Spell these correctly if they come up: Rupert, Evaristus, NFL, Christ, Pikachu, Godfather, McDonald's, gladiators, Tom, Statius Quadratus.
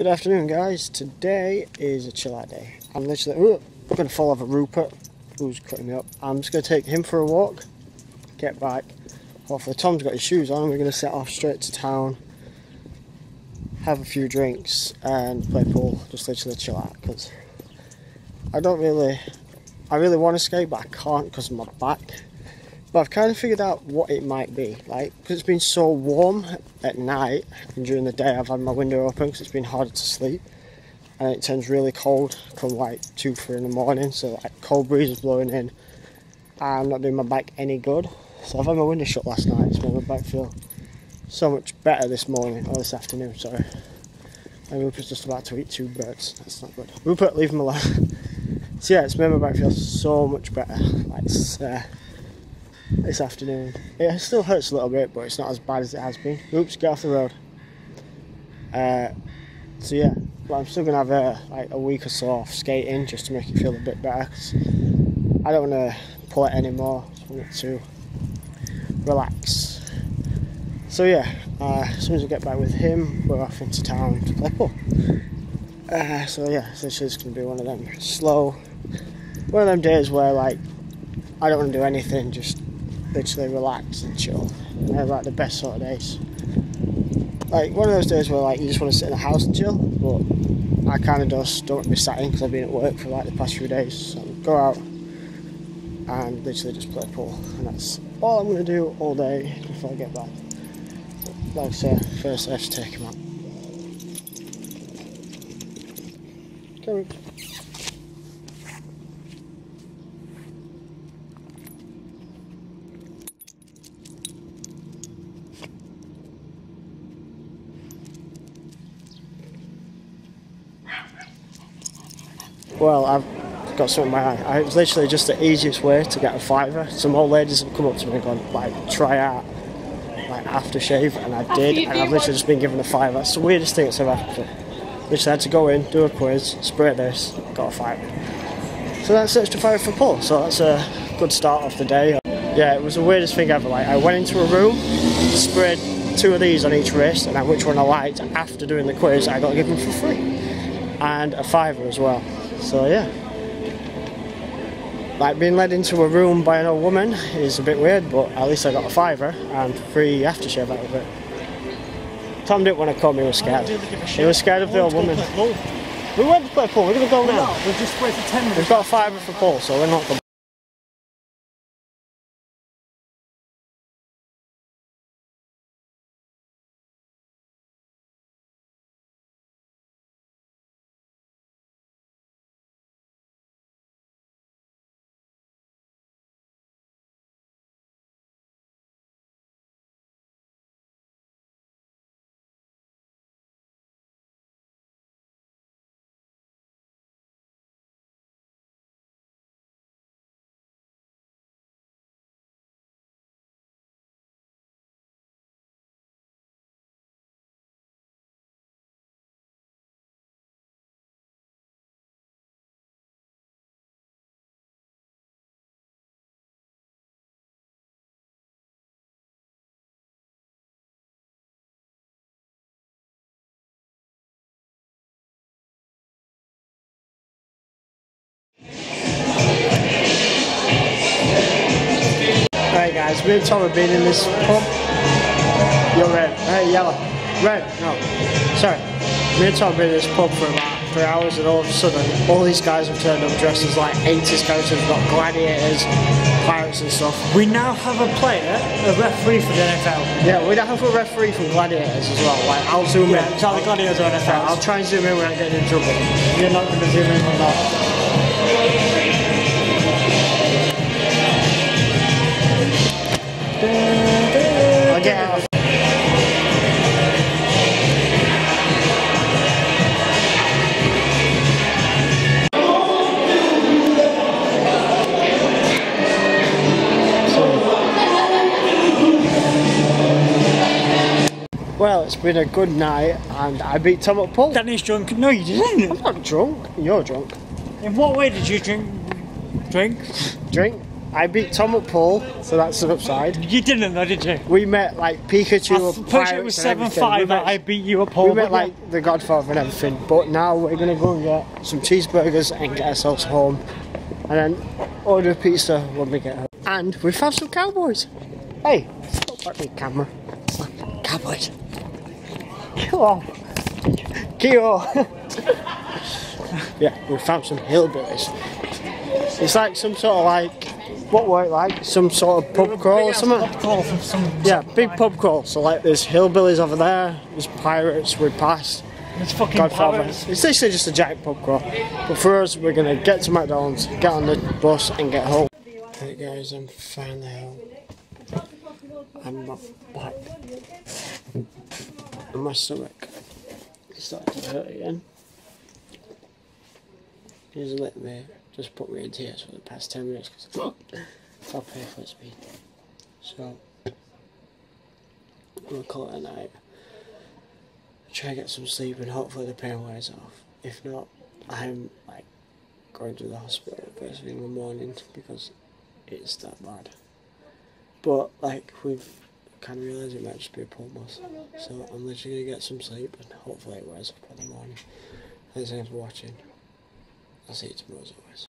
Good afternoon, guys. Today is a chill out day. I'm literally going to fall over Rupert, who's cutting me up. I'm just going to take him for a walk, get back. Hopefully Tom's got his shoes on. We're going to set off straight to town, have a few drinks and play pool. Just literally chill out because I really want to skate, but I can't because of my back. But I've kind of figured out what it might be, like, because it's been so warm at night, and during the day I've had my window open because it's been harder to sleep, and it turns really cold from like 2, 3 in the morning, so like cold breeze is blowing in, I'm not doing my back any good. So I've had my window shut last night, it's made my back feel so much better this morning, or this afternoon, sorry. And Rupert's just about to eat two birds, that's not good. Rupert, leave him alone. So yeah, it's made my back feel so much better, like, this afternoon. It still hurts a little bit, but it's not as bad as it has been. Oops, get off the road. So yeah, but I'm still going to have like a week or so off skating just to make it feel a bit better. Cause I don't want to pull it anymore. I just want it to relax. So yeah, as soon as I get back with him, we're off into town to play pool. So yeah, so this is going to be one of them one of them days where like I don't want to do anything, just literally relax and chill. And they're like the best sort of days. Like one of those days where like you just want to sit in the house and chill, but I kind of just don't want to be sat in because I've been at work for like the past few days. So go out and literally just play pool, and that's all I'm going to do all day before I get back. Like I said, first I have to take him out. Come on. Well, I've got something in my eye. It's literally just the easiest way to get a fiver. Some old ladies have come up to me and gone, like, try out, like, aftershave, and I did, and I've literally just been given a fiver. That's the weirdest thing that's ever happened. Literally had to go in, do a quiz, spray this, got a fiver. So that's extra fiver for pool, so that's a good start off the day. Yeah, it was the weirdest thing ever. Like, I went into a room, sprayed two of these on each wrist, and which one I liked, after doing the quiz, I got given for free. And a fiver as well. So yeah, like being led into a room by an old woman is a bit weird, but at least I got a fiver and free aftershave out of it. Tom didn't want to come, he was scared. He was scared of the old woman. We went to play pool, we're going to go now. We've just waited 10 minutes. We've got a fiver for pool, so we're not going. Hey guys, me and Tom have been in this pub. You're red. Hey, yellow. Red, no. Sorry. Me and Tom have been in this pub for about 3 hours, and all of a sudden, all these guys have turned up dressed as like 80s characters. We've got gladiators, pirates and stuff. We now have a player, a referee for the NFL. Yeah, we now have a referee from gladiators as well. Like, I'll zoom in. It's the gladiators or NFL. Yeah, I'll try and zoom in without getting in trouble. You're not going to zoom in on that. I'll get out. Well, it's been a good night, and I beat Tom at pool. Danny's drunk. No, you didn't. I'm not drunk. You're drunk. In what way did you drink? I beat Tom at pool, so that's an upside. You didn't though, did you? We met like Pikachu and Pirates. It was 7-5 that I beat you at pool. We met like the Godfather and everything, but now we're going to go and get some cheeseburgers and get ourselves home, and then order a pizza when we get home. And we found some cowboys. Hey, back the camera. Cowboys. Come on. Yeah, we found some hillbillies. It's like some sort of what were it like? Some sort of pub crawl or something? Pub crawl from some big pub crawl. So like there's hillbillies over there, there's pirates we passed. It's fucking Godfather. Pirates. It's literally just a giant pub crawl. But for us, we're gonna get to McDonald's, get on the bus and get home. Hey guys, I'm finally home. I'm not back. And my stomach is starting to hurt again. He's let me just put me in tears for the past 10 minutes because I'll pay for its speed. So, we'll call it a night. Try to get some sleep and hopefully the pain wears off. If not, I'm like going to the hospital first thing in the morning because it's that bad. But like we've kind of realised it might just be a pulp muscle. So I'm literally gonna get some sleep and hopefully it wears off by the morning. Thanks again for watching. I'll see you tomorrow as always.